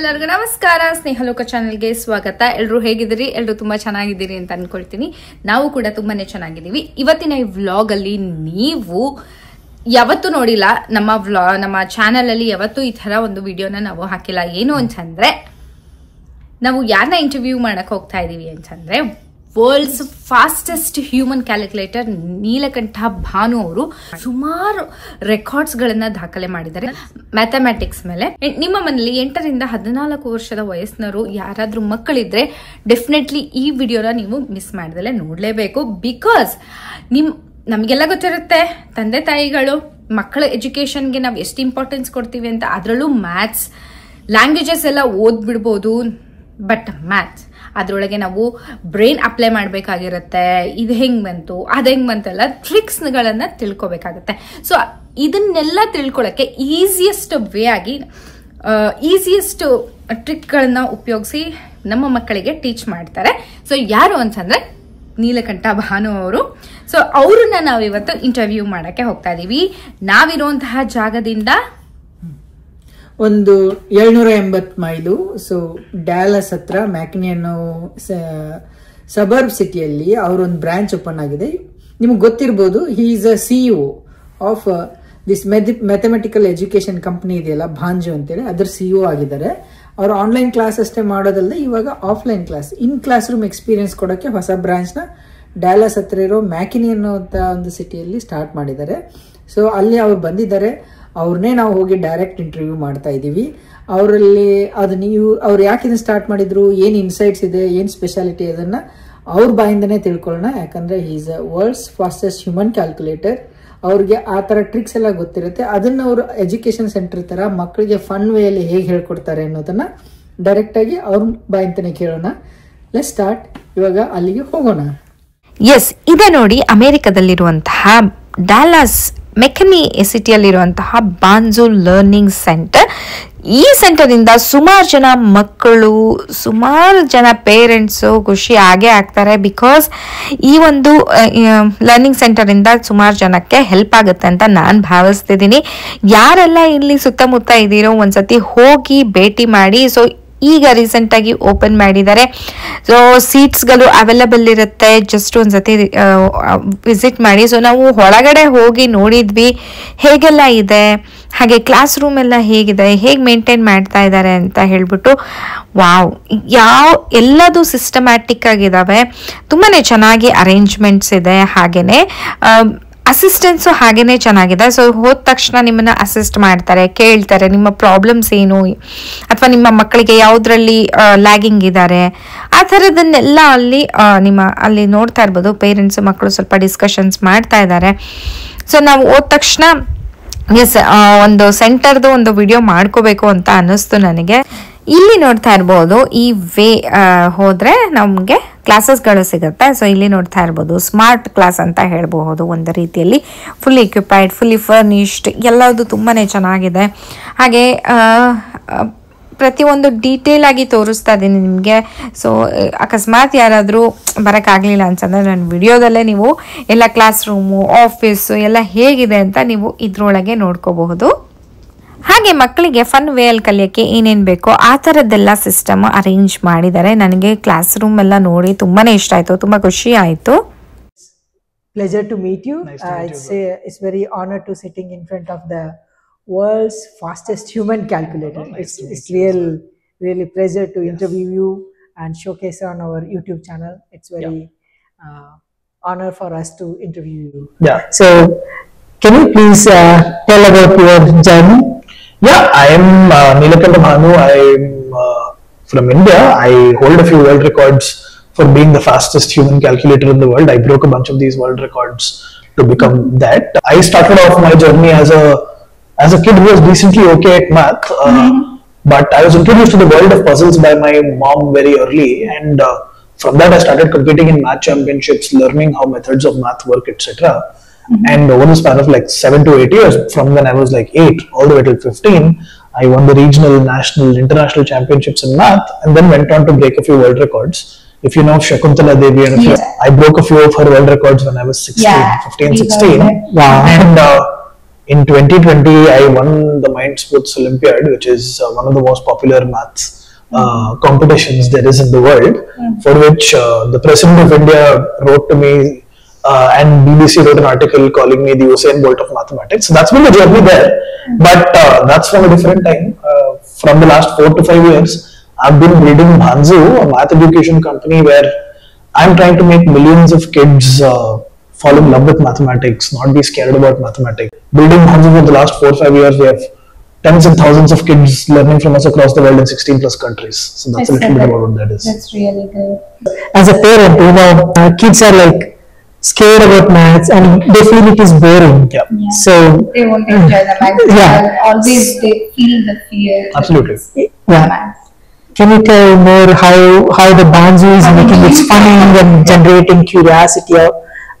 ಎಲ್ಲರಿಗೂ ನಮಸ್ಕಾರ. ಸ್ನೇಹಲೋಕ ಚಾನಲ್ಗೆ ಸ್ವಾಗತ. ಎಲ್ಲರೂ ಹೇಗಿದ್ದೀರಿ? ಎಲ್ಲರೂ ತುಂಬ ಚೆನ್ನಾಗಿದ್ದೀರಿ ಅಂತ ಅಂದ್ಕೊಳ್ತೀನಿ. ನಾವು ಕೂಡ ತುಂಬಾ ಚೆನ್ನಾಗಿದ್ದೀವಿ. ಇವತ್ತಿನ ಈ ವ್ಲಾಗಲ್ಲಿ ನೀವು ಯಾವತ್ತೂ ನೋಡಿಲ್ಲ, ನಮ್ಮ ಚಾನಲಲ್ಲಿ ಯಾವತ್ತೂ ಈ ಥರ ಒಂದು ವಿಡಿಯೋನ ನಾವು ಹಾಕಿಲ್ಲ. ಏನು ಅಂತಂದರೆ, ನಾವು ಯಾರನ್ನ ಇಂಟರ್ವ್ಯೂ ಮಾಡೋಕ್ಕೆ ಹೋಗ್ತಾ ಇದ್ದೀವಿ ಅಂತಂದರೆ, world's fastest human calculator Neelakantha Bhanu ಅವರು ಸುಮಾರು ರೆಕಾರ್ಡ್ಸ್ಗಳನ್ನು ದಾಖಲೆ ಮಾಡಿದ್ದಾರೆ ಮ್ಯಾಥಮೆಟಿಕ್ಸ್ ಮೇಲೆ. ನಿಮ್ಮ ಮನೇಲಿ 8 ರಿಂದ 14 ವರ್ಷದ ವಯಸ್ಸಿನವರು ಯಾರಾದರೂ ಮಕ್ಕಳಿದ್ರೆ ಡೆಫಿನೆಟ್ಲಿ ಈ ವಿಡಿಯೋನ ನೀವು ಮಿಸ್ ಮಾಡ್ದಲೇ ನೋಡಲೇಬೇಕು. ಬಿಕಾಸ್ ನಮಗೆಲ್ಲ ಗೊತ್ತಿರುತ್ತೆ, ತಂದೆ ತಾಯಿಗಳು ಮಕ್ಕಳ ಎಜುಕೇಷನ್ಗೆ ನಾವು ಎಷ್ಟು ಇಂಪಾರ್ಟೆನ್ಸ್ ಕೊಡ್ತೀವಿ ಅಂತ. ಅದರಲ್ಲೂ ಮ್ಯಾಥ್ಸ್, ಲ್ಯಾಂಗ್ವೇಜಸ್ ಎಲ್ಲ ಓದ್ಬಿಡ್ಬೋದು, ಬಟ್ ಮ್ಯಾಥ್ಸ್ ಅದರೊಳಗೆ ನಾವು ಬ್ರೈನ್ ಅಪ್ಲೈ ಮಾಡಬೇಕಾಗಿರುತ್ತೆ. ಇದು ಹೆಂಗೆ ಬಂತು, ಅದು ಹೆಂಗೆ ಬಂತೆಲ್ಲ ಟ್ರಿಕ್ಸ್ಗಳನ್ನು ತಿಳ್ಕೊಬೇಕಾಗತ್ತೆ. ಸೊ ಇದನ್ನೆಲ್ಲ ತಿಳ್ಕೊಳ್ಳೋಕ್ಕೆ ಈಸಿಯೆಸ್ಟ್ ಟ್ರಿಕ್ಗಳನ್ನು ಉಪಯೋಗಿಸಿ ನಮ್ಮ ಮಕ್ಕಳಿಗೆ ಟೀಚ್ ಮಾಡ್ತಾರೆ. ಸೊ ಯಾರು ಅಂತಂದರೆ ನೀಲಕಂಠ ಭಾನು ಅವರು. ಸೊ ಅವ್ರನ್ನ ನಾವಿವತ್ತು ಇಂಟರ್ವ್ಯೂ ಮಾಡೋಕ್ಕೆ ಹೋಗ್ತಾ ಇದ್ದೀವಿ. ನಾವಿರುವಂತಹ ಜಾಗದಿಂದ ಒಂದು 780 ಮೈಲು, ಸೊ ಡ್ಯಾಲಸ್ ಹತ್ರ ಮ್ಯಾಕಿನಿ ಅನ್ನೋ ಸಬರ್ಬ್ ಸಿಟಿಯಲ್ಲಿ ಅವರೊಂದು ಬ್ರಾಂಚ್ ಓಪನ್ ಆಗಿದೆ. ನಿಮಗೆ ಗೊತ್ತಿರ್ಬೋದು, he is a CEO of this mathematical education company ಇದೆಯಲ್ಲ, ಭಾಂಜು ಅಂತೇಳಿ, ಅದರ ಸಿಇಒ ಆಗಿದ್ದಾರೆ. ಅವರು ಆನ್ಲೈನ್ ಕ್ಲಾಸ್ ಅಷ್ಟೇ ಮಾಡೋದಲ್ಲದೆ ಇವಾಗ offline class, in class room experience ಕೊಡೋಕ್ಕೆ ಹೊಸ ಬ್ರಾಂಚ್ನ ಡ್ಯಾಲಸ್ ಹತ್ರ ಇರೋ ಮ್ಯಾಕಿನಿ ಅನ್ನೋಂಥ ಒಂದು ಸಿಟಿಯಲ್ಲಿ ಸ್ಟಾರ್ಟ್ ಮಾಡಿದ್ದಾರೆ. ಸೊ ಅಲ್ಲಿ ಅವರು ಬಂದಿದ್ದಾರೆ, ಅವ್ರನ್ನೇ ನಾವು ಹೋಗಿ ಡೈರೆಕ್ಟ್ ಇಂಟರ್ವ್ಯೂ ಮಾಡ್ತಾ ಇದ್ದೀವಿ. ಅವರಲ್ಲಿ ಅದು ನೀವು ಅವ್ರು ಯಾಕೆ ಇದನ್ನು ಸ್ಟಾರ್ಟ್ ಮಾಡಿದ್ರು, ಏನು ಇನ್ಸೈಟ್ಸ್ ಇದೆ, ಏನು ಸ್ಪೆಷಾಲಿಟಿ ಅದನ್ನು ಅವ್ರ ಬಾಯಿಂದನೇ ತಿಳ್ಕೊಳ್ಳೋಣ. ಯಾಕಂದರೆ he is a world's fastest human calculator. ಅವ್ರಿಗೆ ಆ ಥರ ಟ್ರಿಕ್ಸ್ ಎಲ್ಲ ಗೊತ್ತಿರುತ್ತೆ. ಅದನ್ನು ಅವರು ಎಜುಕೇಷನ್ ಸೆಂಟರ್ ಥರ ಮಕ್ಕಳಿಗೆ ಫನ್ ವೇಯಲ್ಲಿ ಹೇಗೆ ಹೇಳ್ಕೊಡ್ತಾರೆ ಅನ್ನೋದನ್ನು ಡೈರೆಕ್ಟಾಗಿ ಅವ್ರ ಬಾಯಿಂದನೇ ಕೇಳೋಣ. Let's start. ಇವಾಗ ಅಲ್ಲಿಗೆ ಹೋಗೋಣ. ಎಸ್, ಇದೆ ನೋಡಿ ಅಮೇರಿಕಾದಲ್ಲಿರುವಂತಹ ಡ್ಯಾಲಸ್ ಮೆಕನಿ ಸಿಟಿಯಲ್ಲಿರುವಂತಹ ಬಾನ್ಜು ಲರ್ನಿಂಗ್ ಸೆಂಟರ್. ಈ ಸೆಂಟರಿಂದ ಸುಮಾರು ಜನ ಮಕ್ಕಳು, ಸುಮಾರು ಜನ ಪೇರೆಂಟ್ಸು ಖುಷಿ ಆಗೇ ಆಗ್ತಾರೆ. ಬಿಕಾಸ್ ಈ ಒಂದು ಲರ್ನಿಂಗ್ ಸೆಂಟರಿಂದ ಸುಮಾರು ಜನಕ್ಕೆ ಹೆಲ್ಪ್ ಆಗುತ್ತೆ ಅಂತ ನಾನು ಭಾವಿಸ್ತಿದ್ದೀನಿ. ಯಾರೆಲ್ಲ ಇಲ್ಲಿ ಸುತ್ತಮುತ್ತ ಇದ್ದೀರೋ ಒಂದ್ಸತಿ ಹೋಗಿ ಭೇಟಿ ಮಾಡಿ. ಸೊ ಈಗ ರೀಸೆಂಟಾಗಿ ಓಪನ್ ಮಾಡಿದ್ದಾರೆ. ಸೊ ಸೀಟ್ಸ್ಗಳು ಅವೈಲಬಲ್ ಇರುತ್ತೆ. ಜಸ್ಟ್ ಒಂದು ಸತಿ ವಿಸಿಟ್ ಮಾಡಿ. ಸೊ ನಾವು ಹೊರಗಡೆ ಹೋಗಿ ನೋಡಿದ್ವಿ ಹೇಗೆಲ್ಲ ಇದೆ, ಹಾಗೆ ಕ್ಲಾಸ್ ರೂಮ್ ಎಲ್ಲ ಹೇಗಿದೆ, ಹೇಗೆ ಮೇಂಟೈನ್ ಮಾಡ್ತಾ ಇದ್ದಾರೆ ಅಂತ ಹೇಳಿಬಿಟ್ಟು. ವಾವ್, ಎಲ್ಲದೂ ಸಿಸ್ಟಮ್ಯಾಟಿಕ್ ಆಗಿದ್ದಾವೆ, ತುಂಬಾ ಚೆನ್ನಾಗಿ ಅರೇಂಜ್ಮೆಂಟ್ಸ್ ಇದೆ. ಹಾಗೆಯೇ ಅಸಿಸ್ಟೆನ್ಸು ಹಾಗೇ ಚೆನ್ನಾಗಿದೆ. ಸೊ ಹೋದ ತಕ್ಷಣ ನಿಮ್ಮನ್ನು ಅಸಿಸ್ಟ್ ಮಾಡ್ತಾರೆ, ಕೇಳ್ತಾರೆ ನಿಮ್ಮ ಪ್ರಾಬ್ಲಮ್ಸ್ ಏನು, ಅಥವಾ ನಿಮ್ಮ ಮಕ್ಕಳಿಗೆ ಯಾವುದರಲ್ಲಿ ಲ್ಯಾಗಿಂಗ್ ಇದ್ದಾರೆ, ಆ ಥರದನ್ನೆಲ್ಲ ಅಲ್ಲಿ ಅಲ್ಲಿ ನೋಡ್ತಾ ಇರ್ಬೋದು. ಪೇರೆಂಟ್ಸ್ ಮಕ್ಕಳು ಸ್ವಲ್ಪ ಡಿಸ್ಕಷನ್ಸ್ ಮಾಡ್ತಾ ಇದ್ದಾರೆ. ಸೊ ನಾವು ಹೋದ ತಕ್ಷಣ ಎಸ್ ಒಂದು ಸೆಂಟರ್ದು ಒಂದು ವಿಡಿಯೋ ಮಾಡ್ಕೋಬೇಕು ಅಂತ ಅನ್ನಿಸ್ತು ನನಗೆ. ಇಲ್ಲಿ ನೋಡ್ತಾ ಇರ್ಬೋದು, ಈ ವೇ ಹೋದರೆ ನಮಗೆ ಕ್ಲಾಸಸ್ಗಳು ಸಿಗುತ್ತೆ. ಸೊ ಇಲ್ಲಿ ನೋಡ್ತಾ ಇರ್ಬೋದು ಸ್ಮಾರ್ಟ್ ಕ್ಲಾಸ್ ಅಂತ ಹೇಳಬಹುದು ಒಂದು ರೀತಿಯಲ್ಲಿ. ಫುಲ್ ಎಕ್ವಿಪೈಡ್, ಫುಲ್ಲಿ ಫರ್ನಿಶ್ಡ್, ಎಲ್ಲದು ತುಂಬಾ ಚೆನ್ನಾಗಿದೆ. ಹಾಗೆ ಪ್ರತಿಯೊಂದು ಡೀಟೇಲ್ ಆಗಿ ತೋರಿಸ್ತಾ ಇದ್ದೀನಿ ನಿಮಗೆ. ಸೊ ಅಕಸ್ಮಾತ್ ಯಾರಾದರೂ ಬರೋಕ್ಕಾಗಲಿಲ್ಲ ಅಂತಂದರೆ ನನ್ನ ವಿಡಿಯೋದಲ್ಲೇ ನೀವು ಎಲ್ಲ ಕ್ಲಾಸ್ ರೂಮು, ಆಫೀಸು ಎಲ್ಲ ಹೇಗಿದೆ ಅಂತ ನೀವು ಇದರೊಳಗೆ ನೋಡ್ಕೋಬಹುದು. ಹಾಗೆ ಮಕ್ಕಳಿಗೆ ಫನ್ ವೇಯಲ್ಲಿ ಕಲಿಯೋಕ್ಕೆ ಏನೇನು ಬೇಕೋ ಆ ಥರದ್ದೆಲ್ಲ ಸಿಸ್ಟಮ್ ಅರೇಂಜ್ ಮಾಡಿದ್ದಾರೆ. ನನಗೆ ಕ್ಲಾಸ್ ರೂಮ್ ಎಲ್ಲ ನೋಡಿ ತುಂಬಾ ಇಷ್ಟ ಆಯಿತು, ತುಂಬ ಖುಷಿ ಆಯಿತು. Pleasure to meet you. It's very honour to sitting in front of the world's fastest human calculator. It's really pleasure to interview you and showcase on our YouTube channel. It's very honour for us to interview you. So can you please tell about your journey? Yeah, I am Neelakantha Bhanu. I am from India. I hold a few world records for being the fastest human calculator in the world. I broke a bunch of these world records to become that. I started off my journey as a kid who was decently okay at math, but I was introduced to the world of puzzles by my mom very early, and from that I started competing in math championships, learning how methods of math work, etc. And over the span of like 7 to 8 years, from when I was like 8 all the way till 15, I won the regional, national, international championships in math, and then went on to break a few world records. If you know Shakuntala Devi, and I broke a few of her world records when I was 16, 15, 16. Wow! And In 2020, I won the Mind Sports Olympiad, which is one of the most popular maths competitions there is in the world, for which the President of India wrote to me and BBC wrote an article calling me the Usain Bolt of mathematics. So that's been the journey there, but that's from a different time. From the last 4 to 5 years, I've been building Bhanzu, a math education company where I'm trying to make millions of kids fall in love with mathematics, not be scared about mathematics. Building Bhanzu for the last 4 or 5 years, we have tens and thousands of kids learning from us across the world in 16 plus countries. So that's a little bit about what that is. That's really good. As a parent, you know, our kids are like scared about maths and they feel it is boring. Yeah. Yeah. So they won't enjoy the maths. Yeah. Always they feel the fear. Absolutely. Yeah. Maths. Can you tell more how the Bhanzu is making it fun and generating curiosity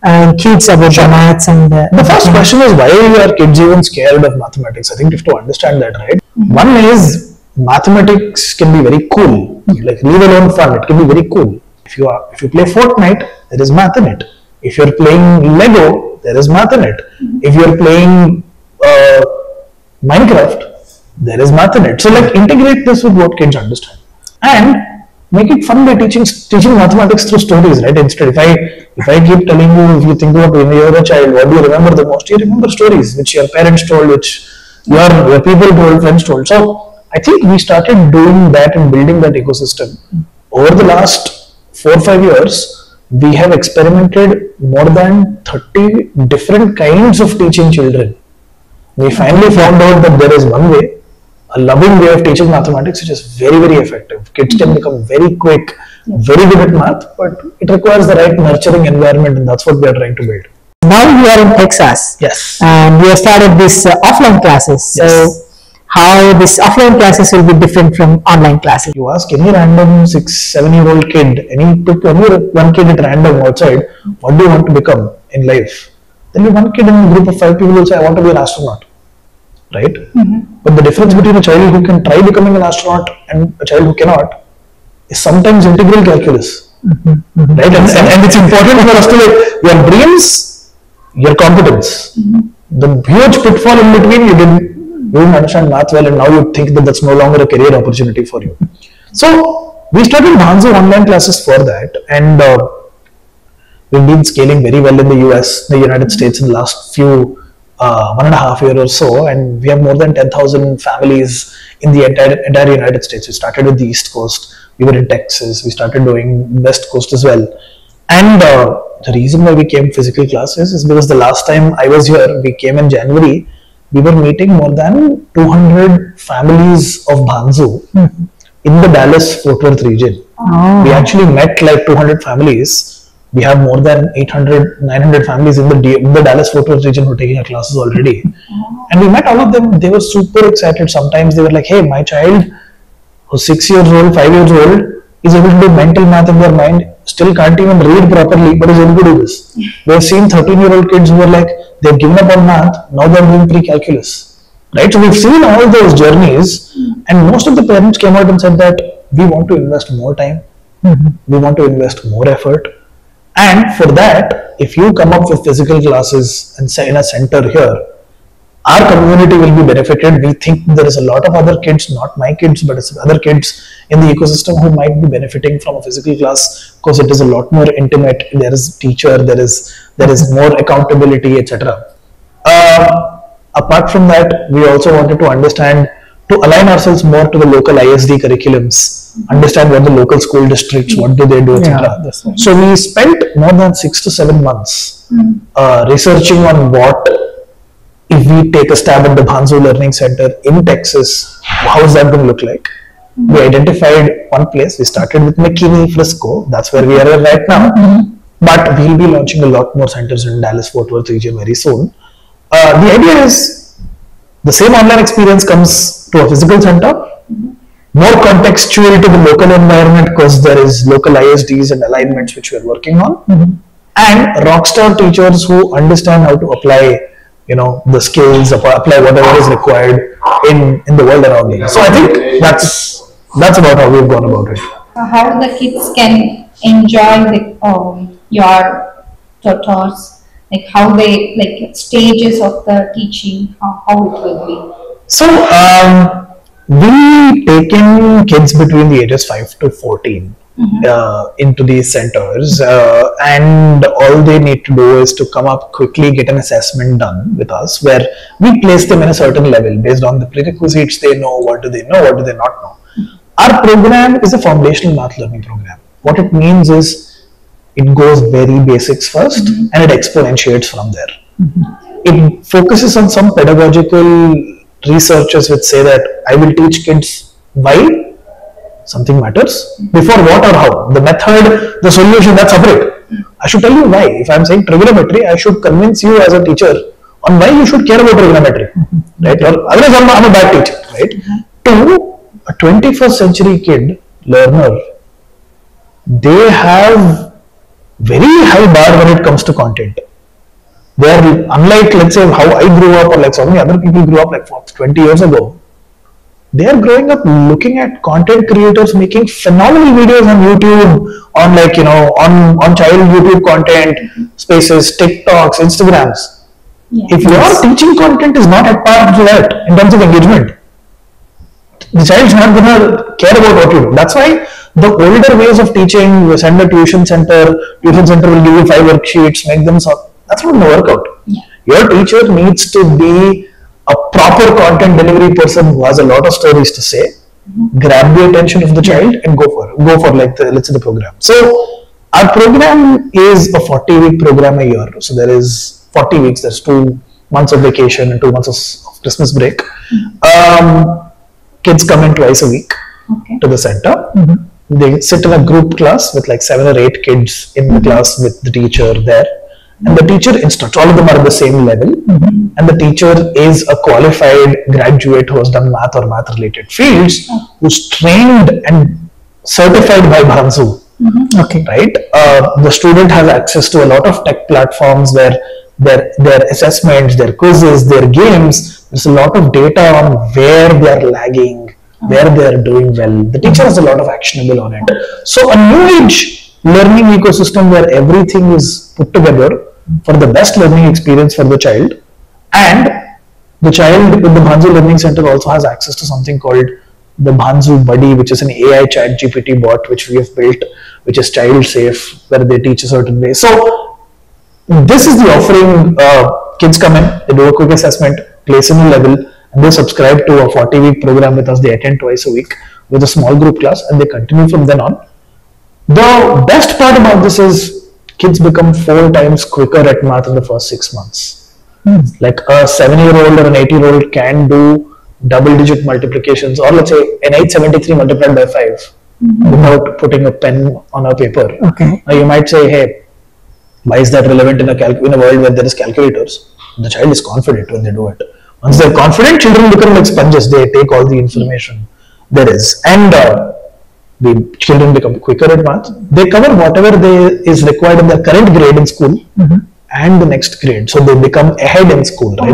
and kids about the maths? And the first question is, why are kids even scared of mathematics? I think you have to understand that, right? One is, mathematics can be very cool, like leave alone fun, it can be very cool. If you play Fortnite, there is math in it. If you are playing Lego, there is math in it. If you are playing Minecraft, there is math in it. So like, integrate this with what kids understand. And make it fun by teaching mathematics through stories, right? Instead, if I keep telling you, if you think about when you were a child, what do you remember the most? You remember stories which your parents told, which your people told, friends told. So I think we started doing that and building that ecosystem. Over the last 4 or 5 years, we have experimented more than 30 different kinds of teaching children. We finally found out that there is one way, a loving way of teaching mathematics, which is very, very effective. Kids can become very quick, very good at math, but it requires the right nurturing environment, and that's what we are trying to build. Now you are in Texas. Yes. And we have started this offline classes. Yes. So how this offline classes will be different from online classes? You ask any random 6, 7-year-old kid, one kid at random outside, what do you want to become in life? Then you one kid in a group of 5 people will say, I want to be an astronaut. Right? But the difference between a child who can try becoming an astronaut and a child who cannot is sometimes integral calculus. Right? And it's important for us to like, your brains, your competence. The huge pitfall in between, you didn't understand math well, and now you think that that's no longer a career opportunity for you. So we started Bhanzu online classes for that, and we've been scaling very well in the US, the United States in the last few 1.5 years or so, and we have more than 10,000 families in the entire United States. We started with the East Coast, we were in Texas, we started doing West Coast as well. And the reason why we came physical classes is because the last time I was here, we came in January, we were meeting more than 200 families of Bhanzu in the Dallas Fort Worth region. We actually met like 200 families. We have more than 800, 900 families in the Dallas Fort Worth region who are taking our classes already. And we met all of them. They were super excited. Sometimes they were like, hey, my child who's 6 years old, 5 years old, is able to do mental math in their mind, still can't even read properly, but is able to do this. We have seen 13-year-old kids who are like, they've given up on math, now they're doing pre-calculus. Right? So we've seen all those journeys, and most of the parents came out and said that we want to invest more time, we want to invest more effort. And for that, if you come up with physical classes and say in a center here, our community will be benefited. We think there is a lot of other kids, not my kids, but it's other kids in the ecosystem who might be benefiting from a physical class because it is a lot more intimate. There is teacher, there is more accountability, etc. Apart from that, we also wanted to understand, to align ourselves more to the local ISD curriculums, understand what the local school districts, what do they do, etc. Yeah, so we spent more than 6 to 7 months researching on what, if we take a stab at the Bhanzu Learning Center in Texas, how is that going to look like? We identified one place. We started with McKinney, Frisco. That's where we are right now. But we'll be launching a lot more centers in Dallas Fort Worth region very soon. The idea is, the same online experience comes to a physical center, more contextual to the local environment because there is local ISDs and alignments which we are working on, and rockstar teachers who understand how to apply, you know, the skills, apply whatever is required in the world around them. So I think that's about how we've gone about it. How the kids can enjoy your tutors like how they, like stages of the teaching, how it will be? So we taken kids between the ages 5 to 14. Mm-hmm. Into these centers, and all they need to do is to come up quickly, get an assessment done with us, where we place them in a certain level based on the prerequisites they know, what do they know, what do they not know. Mm-hmm. Our program is a foundational math learning program. What it means is it goes very basics first, mm-hmm. and it exponentiates from there. Mm-hmm. It focuses on some pedagogical researchers which say that I will teach kids why something matters, before what or how. The method, the solution, that's separate. I should tell you why. If I'm saying trigonometry, I should convince you as a teacher on why you should care about trigonometry, right? Or otherwise I'm a bad teacher, right? To a 21st century kid learner, they have very high bar when it comes to content. They are, unlike, let's say, how I grew up, or like so many other people grew up, like 20 years ago. They are growing up looking at content creators making phenomenal videos on YouTube, on like, you know, on child YouTube content, spaces, TikToks, Instagrams. Yes. If your teaching content is not at par to that in terms of engagement, the child's not gonna care about what you do. That's why the older ways of teaching, you send a tuition center will give you 5 worksheets, make them solve. That's not gonna work out. Yeah. Your teacher needs to be a proper content delivery person who has a lot of stories to say, mm-hmm. grab the attention of the child and go for like the, let's say, the program. So our program is a 40-week program a year. So there is 40 weeks. There's 2 months of vacation and 2 months of Christmas break. Mm-hmm. Kids come in twice a week, okay, to the center. Mm-hmm. They sit in a group class with like 7 or 8 kids in, mm-hmm. the class with the teacher there. And the teacher instructs. All of them are at the same level. Mm-hmm. And the teacher is a qualified graduate who has done math or math-related fields, who's trained and certified by Bhanzu. Mm-hmm. Okay. Right? The student has access to a lot of tech platforms where their assessments, their quizzes, their games, there's a lot of data on where they are lagging, mm-hmm. where they are doing well. The teacher has a lot of actionable on it. So a new age learning ecosystem where everything is put together for the best learning experience for the child, and the child with the Bhanzu Learning Center also has access to something called the Bhanzu Buddy, which is an AI chat GPT bot which we have built, which is child safe, where they teach a certain way. So this is the offering. Kids come in, they do a quick assessment, place in a level, and they subscribe to a 40-week program with us. They attend twice a week with a small group class, and they continue from then on. The best part about this is kids become 4 times quicker at math in the first 6 months. Hmm. Like a 7-year-old or an 8-year-old can do double-digit multiplications, or let's say an 873 multiplied by 5, mm-hmm. without putting a pen on a paper. Okay. Now you might say, hey, why is that relevant in a world where there is calculators? The child is confident when they do it. Once they're confident, children become like sponges. They take all the information there is. And the children become quicker at math. They cover whatever is required in their current grade in school, mm-hmm. and the next grade. So they become ahead in school, right?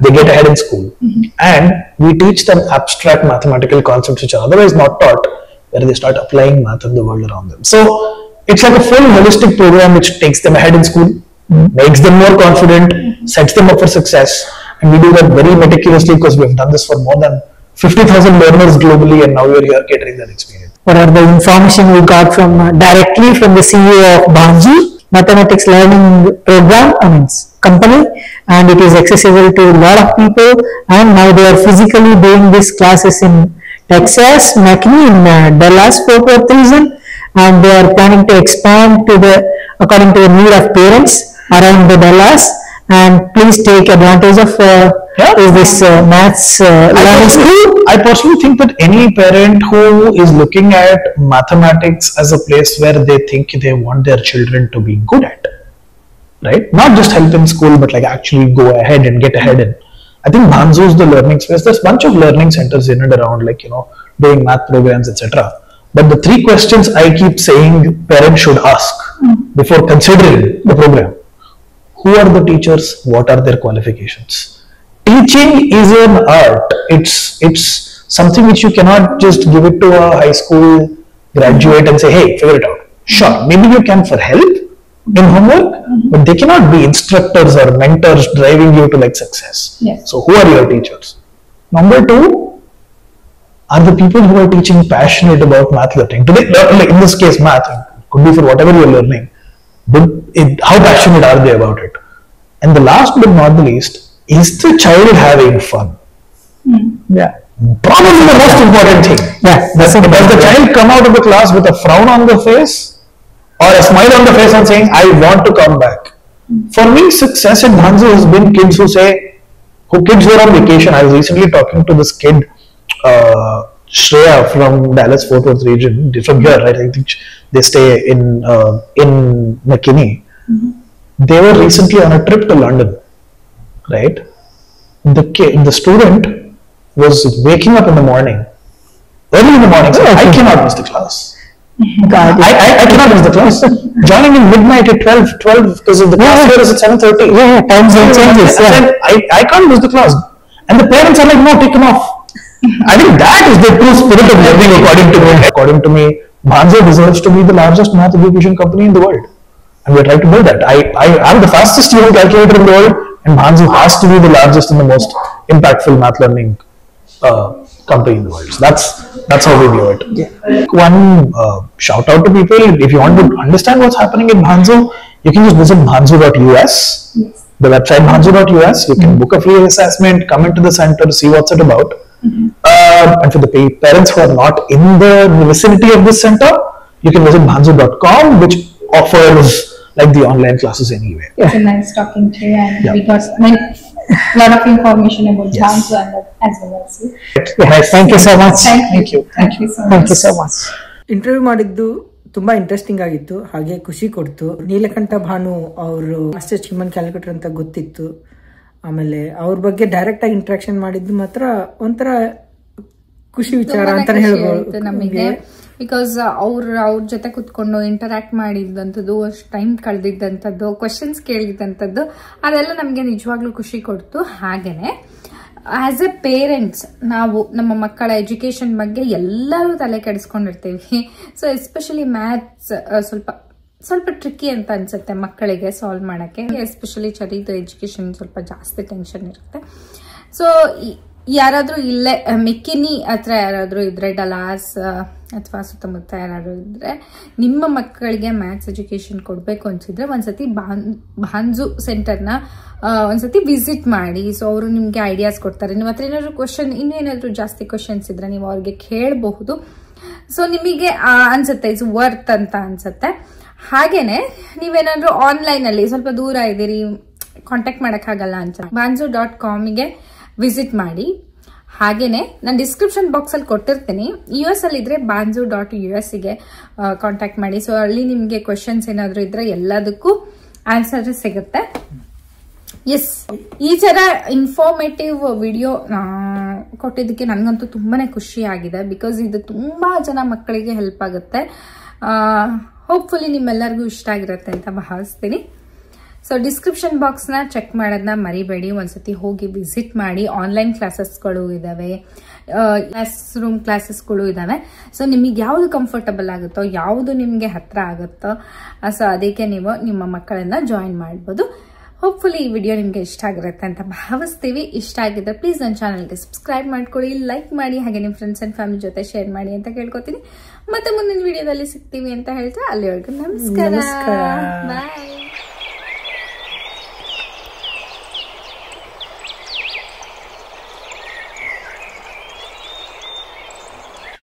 They get ahead in school. Mm-hmm. And we teach them abstract mathematical concepts which are otherwise not taught, where they start applying math in the world around them. So it's like a full holistic program which takes them ahead in school, mm-hmm. makes them more confident, mm-hmm. sets them up for success. And we do that very meticulously because we have done this for more than 50,000 learners globally, and now you're here catering that experience. What are the information we got from directly from the CEO of Bhanzu Mathematics Learning Program, I mean company, and it is accessible to a lot of people. And now they are physically doing these classes in Texas, McKinney, in Dallas Fort Worth region, and they are planning to expand to the according to the need of parents around the Dallas. And please take advantage of this maths learning school. I personally think that any parent who is looking at mathematics as a place where they think they want their children to be good at, right? Not just help in school, but like actually go ahead and get ahead in. I think Bhanzu is the learning space. There's a bunch of learning centers in and around, like, you know, doing math programs, etc. But the 3 questions I keep saying parents should ask before considering the program. Who are the teachers? What are their qualifications? Teaching is an art. It's something which you cannot just give it to a high school graduate and say, hey, figure it out. Sure, maybe you can for help, in homework, but they cannot be instructors or mentors driving you to like success. Yes. So who are your teachers? Number two, are the people who are teaching passionate about math learning? Do they, like in this case math, could be for whatever you're learning, but how passionate are they about it? And the last but not the least, is the child having fun? Yeah. Probably the most important thing. Yeah. Does the child come out of the class with a frown on the face? Or a smile on the face and saying, I want to come back. For me, success at Bhanzu has been kids who say, kids who are on vacation. I was recently talking to this kid, Shreya from Dallas Fort Worth region, from here, right? I think they stay in McKinney. They were recently on a trip to London, right? The student was waking up in the morning, early in the morning, saying, I cannot miss the class. I cannot miss the class. Joining in midnight at 12 because of the class here is at 7:30. Yeah, time zone changes. I can't miss the class. And the parents are like, no, take him off. I think that is the true spirit of learning according to me. According to me, Bhanzu deserves to be the largest math education company in the world. And we're trying to build that. I'm the fastest student calculator in the world, and Bhanzu has to be the largest and the most impactful math learning company in the world. So that's how we do it. Yeah. One shout out to people, if you want to understand what's happening at Bhanzu, you can just visit bhanzu.us, the website bhanzu.us. You can book a free assessment, come into the center, see what's it about. And for the parents who are not in the vicinity of this center, you can visit bhanzu.com, which offers like the online classes anywhere. Yeah. It's a nice talking to you, and we got a lot of information about Bhanzu as well as you. Thank you so much. Thank you so much. Interview ಮಾಡಿದ್ದು ತುಂಬಾ interesting ಆಗಿತ್ತು, ಹಾಗೆ ಖುಷಿ ಕೊಡ್ತು. ನೀಲಕಂಠ ಭಾನು ಅವರು master human calculator ಅಂತ ಗೊತ್ತಿತ್ತು, ಆಮೇಲೆ ಅವ್ರ ಬಗ್ಗೆ ಡೈರೆಕ್ಟ್ ಆಗಿ ಇಂಟ್ರಾಕ್ಷನ್ ಮಾಡಿದ್ದು ಮಾತ್ರ ಒಂಥರ ಖುಷಿ ವಿಚಾರ ಅಂತಾನೆ ಹೇಳ್ಬೋದು ನಮಗೆ. ಬಿಕಾಸ್ ಅವ್ರ ಜೊತೆ ಕುತ್ಕೊಂಡು ಇಂಟರಾಕ್ಟ್ ಮಾಡಿದಂಥದ್ದು, ಅಷ್ಟು ಟೈಮ್ ಕಳೆದಿದ್ದಂಥದ್ದು, ಕ್ವೆಶನ್ಸ್ ಕೇಳಿದಂಥದ್ದು, ಅದೆಲ್ಲ ನಮಗೆ ನಿಜವಾಗ್ಲೂ ಖುಷಿ ಕೊಡ್ತು. ಹಾಗೆಯೇ ಆಸ್ ಎ ಪೇರೆಂಟ್ಸ್ ನಾವು ನಮ್ಮ ಮಕ್ಕಳ ಎಜುಕೇಶನ್ ಬಗ್ಗೆ ಎಲ್ಲರೂ ತಲೆ ಕೆಡಿಸ್ಕೊಂಡಿರ್ತೀವಿ. ಸೊ ಎಸ್ಪೆಷಲಿ ಮ್ಯಾಥ್ಸ್ ಸ್ವಲ್ಪ ಟ್ರಿಕ್ಕಿ ಅಂತ ಅನ್ಸುತ್ತೆ ಮಕ್ಕಳಿಗೆ ಸಾಲ್ವ್ ಮಾಡೋಕ್ಕೆ, ಎಸ್ಪೆಷಲಿ ಚರಿದು ಎಜುಕೇಶನ್ ಸ್ವಲ್ಪ ಜಾಸ್ತಿ ಟೆನ್ಷನ್ ಇರುತ್ತೆ. ಸೊ ಯಾರಾದರೂ ಇಲ್ಲೇ ಮೆಕ್ಕಿನಿ ಹತ್ರ ಯಾರಾದರೂ ಇದ್ರೆ, ಡಲಾಸ್ ಅಥವಾ ಸುತ್ತಮುತ್ತ ಯಾರಾದರೂ ಇದ್ರೆ, ನಿಮ್ಮ ಮಕ್ಕಳಿಗೆ ಮ್ಯಾಥ್ಸ್ ಎಜುಕೇಶನ್ ಕೊಡಬೇಕು ಅನ್ಸಿದ್ರೆ ಒಂದ್ಸತಿ ಬಹನ್ಜು ಸೆಂಟರ್ನ ಒಂದ್ಸತಿ ವಿಸಿಟ್ ಮಾಡಿ. ಸೊ ಅವರು ನಿಮಗೆ ಐಡಿಯಾಸ್ ಕೊಡ್ತಾರೆ. ನಿಮ್ಮ ಹತ್ರ ಏನಾದರೂ ಕ್ವಶನ್, ಇನ್ನೇನಾದರೂ ಜಾಸ್ತಿ ಕ್ವಶನ್ಸ್ ಇದ್ರೆ ನೀವು ಅವ್ರಿಗೆ ಕೇಳಬಹುದು. ಸೊ ನಿಮಗೆ ಅನ್ಸುತ್ತೆ ಇಟ್ಸ್ ವರ್ತ್ ಅಂತ ಅನ್ಸುತ್ತೆ. ಹಾಗೇನೆ ನೀವೇನಾದರೂ ಆನ್ಲೈನಲ್ಲಿ ಸ್ವಲ್ಪ ದೂರ ಇದ್ದೀರಿ, ಕಾಂಟ್ಯಾಕ್ಟ್ ಮಾಡೋಕ್ಕಾಗಲ್ಲ ಅಂತ bhanzu.com ಗೆ ವಿಸಿಟ್ ಮಾಡಿ. ಹಾಗೇನೆ ನಾನು ಡಿಸ್ಕ್ರಿಪ್ಷನ್ ಬಾಕ್ಸಲ್ಲಿ ಕೊಟ್ಟಿರ್ತೀನಿ. US ಅಲ್ಲಿ ಇದ್ರೆ bhanzu.us ಗೆ ಕಾಂಟ್ಯಾಕ್ಟ್ ಮಾಡಿ. ಸೊ ಅಲ್ಲಿ ನಿಮಗೆ ಕ್ವೆಶನ್ಸ್ ಏನಾದರೂ ಇದ್ರೆ ಎಲ್ಲದಕ್ಕೂ ಆನ್ಸರ್ ಸಿಗುತ್ತೆ. ಎಸ್, ಈ ಥರ ಇನ್ಫಾರ್ಮೇಟಿವ್ ವಿಡಿಯೋ ಕೊಟ್ಟಿದ್ದಕ್ಕೆ ನನಗಂತೂ ತುಂಬಾ ಖುಷಿ ಆಗಿದೆ. ಬಿಕಾಸ್ ಇದು ತುಂಬ ಜನ ಮಕ್ಕಳಿಗೆ ಹೆಲ್ಪ್ ಆಗುತ್ತೆ. ಹೋಪ್ಫುಲಿ ನಿಮ್ಮೆಲ್ಲರಿಗೂ ಇಷ್ಟ ಆಗಿರುತ್ತೆ ಅಂತ ಭಾವಿಸ್ತೀನಿ. ಸೊ ಡಿಸ್ಕ್ರಿಪ್ಷನ್ ಬಾಕ್ಸ್ನ ಚೆಕ್ ಮಾಡೋದನ್ನ ಮರಿಬೇಡಿ, ಒಂದ್ಸತಿ ಹೋಗಿ ವಿಸಿಟ್ ಮಾಡಿ. ಆನ್ಲೈನ್ ಕ್ಲಾಸಸ್ಗಳು ಇದ್ದಾವೆ, ಕ್ಲಾಸ್ ರೂಮ್ ಕ್ಲಾಸಸ್ಗಳು ಇದ್ದಾವೆ. ಸೊ ನಿಮಗೆ ಯಾವುದು ಕಂಫರ್ಟಬಲ್ ಆಗುತ್ತೋ, ಯಾವುದು ನಿಮಗೆ ಹತ್ತಿರ ಆಗುತ್ತೋ, ಸೊ ಅದಕ್ಕೆ ನೀವು ನಿಮ್ಮ ಮಕ್ಕಳನ್ನ ಜಾಯಿನ್ ಮಾಡ್ಬೋದು. ಹೋಪ್ಫುಲಿ ಈ ವಿಡಿಯೋ ನಿಮಗೆ ಇಷ್ಟ ಆಗಿರುತ್ತೆ ಅಂತ ಭಾವಿಸ್ತೀವಿ. ಇಷ್ಟ ಆಗಿದ್ರೆ ಪ್ಲೀಸ್ ನನ್ನ ಚಾನಲ್ಗೆ ಸಬ್ಸ್ಕ್ರೈಬ್ ಮಾಡ್ಕೊಳ್ಳಿ, ಲೈಕ್ ಮಾಡಿ, ಹಾಗೆ ನಿಮ್ಮ ಫ್ರೆಂಡ್ಸ್ ಆ್ಯಂಡ್ ಫ್ಯಾಮಿಲಿ ಜೊತೆ ಶೇರ್ ಮಾಡಿ ಅಂತ ಕೇಳ್ಕೊತೀನಿ. ಮತ್ತೆ ಮುಂದಿನ ವಿಡಿಯೋದಲ್ಲಿ ಸಿಗ್ತೀವಿ ಅಂತ ಹೇಳ್ತಾ ಅಲ್ಲಿವರೆಗೂ ನಮಸ್ಕಾರ, ಬಾಯ್.